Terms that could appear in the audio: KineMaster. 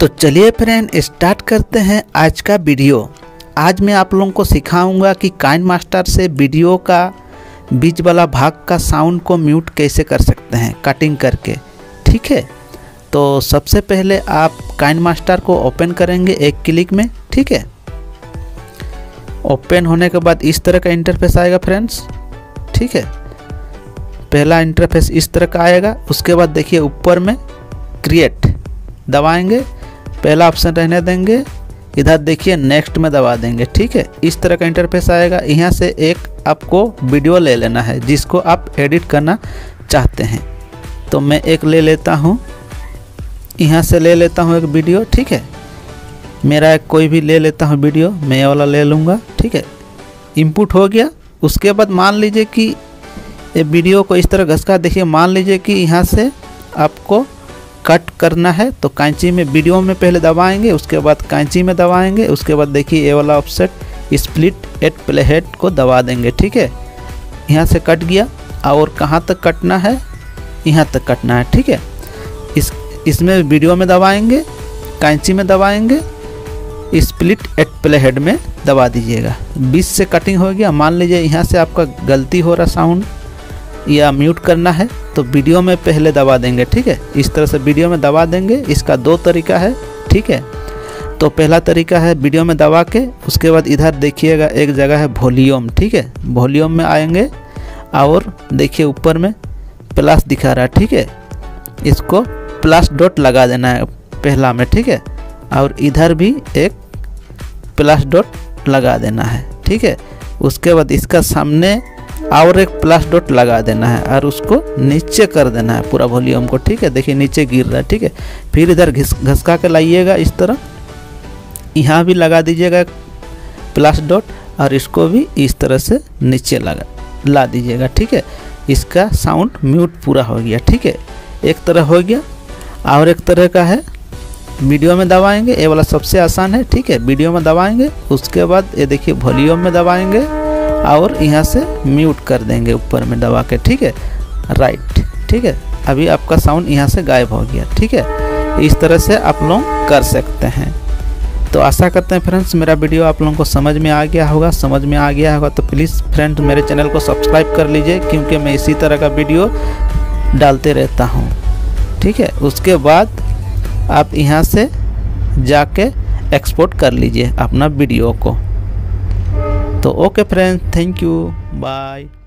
तो चलिए friend start करते हैं आज का वीडियो। आज मैं आप लोगों को सिखाऊंगा कि काइनमास्टर से वीडियो का बीच वाला भाग का साउंड को म्यूट कैसे कर सकते हैं कटिंग करके, ठीक है। तो सबसे पहले आप काइनमास्टर को ओपन करेंगे एक क्लिक में, ठीक है। ओपन होने के बाद इस तरह का इंटरफेस आएगा फ्रेंड्स, ठीक है। पहला इंटरफेस इस तरह का आएगा। उसके बाद देखिए ऊपर में क्रिएट दबाएंगे, पहला ऑप्शन रहने देंगे। इधर देखिए नेक्स्ट में दबा देंगे, ठीक है। इस तरह का इंटरफेस आएगा। यहाँ से एक आपको वीडियो ले लेना है जिसको आप एडिट करना चाहते हैं। तो मैं एक ले लेता हूँ, यहाँ से ले लेता हूँ एक वीडियो, ठीक है। मेरा एक कोई भी ले लेता हूँ वीडियो, मैं ये वाला ले लूँगा, ठीक है। इनपुट हो गया। उसके बाद मान लीजिए कि ये वीडियो को इस तरह घसका, देखिए मान लीजिए कि यहाँ से आपको कट करना है। तो कैंची में वीडियो में पहले दबाएंगे, उसके बाद कैंची में दबाएंगे, उसके बाद देखिए ये वाला ऑफसेट स्प्लिट एट प्लेहेड को दबा देंगे, ठीक है। यहाँ से कट गया। और कहाँ तक कटना है, यहाँ तक कटना है, ठीक है। इसमें वीडियो में दबाएंगे, कैंची में दबाएंगे, स्प्लिट एट प्लेहेड में दबा दीजिएगा। 20 से कटिंग हो गया। मान लीजिए यहाँ से आपका गलती हो रहा साउंड या म्यूट करना है तो वीडियो में पहले दबा देंगे, ठीक है। इस तरह से वीडियो में दबा देंगे। इसका दो तरीका है, ठीक है। तो पहला तरीका है वीडियो में दबा के, उसके बाद इधर देखिएगा एक जगह है वॉल्यूम, ठीक है। वॉल्यूम में आएंगे और देखिए ऊपर में प्लस दिखा रहा है, ठीक है। इसको प्लस डॉट लगा देना है पहला में, ठीक है। और इधर भी एक प्लस डॉट लगा देना है, ठीक है। उसके बाद इसका सामने और एक प्लस डॉट लगा देना है और उसको नीचे कर देना है पूरा वॉल्यूम को, ठीक है। देखिए नीचे गिर रहा है, ठीक है। फिर इधर घसका के लाइएगा इस तरह, यहाँ भी लगा दीजिएगा प्लस डॉट और इसको भी इस तरह से नीचे ला दीजिएगा, ठीक है। इसका साउंड म्यूट पूरा हो गया, ठीक है। एक तरह हो गया। और एक तरह का है वीडियो में दबाएंगे, ये वाला सबसे आसान है, ठीक है। वीडियो में दबाएंगे, उसके बाद ये देखिए वॉल्यूम में दबाएंगे और यहाँ से म्यूट कर देंगे ऊपर में दबा के, ठीक है। राइट, ठीक है। अभी आपका साउंड यहाँ से गायब हो गया, ठीक है। इस तरह से आप लोग कर सकते हैं। तो आशा करते हैं फ्रेंड्स मेरा वीडियो आप लोगों को समझ में आ गया होगा। समझ में आ गया होगा तो प्लीज़ फ्रेंड्स मेरे चैनल को सब्सक्राइब कर लीजिए, क्योंकि मैं इसी तरह का वीडियो डालते रहता हूँ, ठीक है। उसके बाद आप यहाँ से जाके एक्सपोर्ट कर लीजिए अपना वीडियो को। तो okay friends, thank you, bye.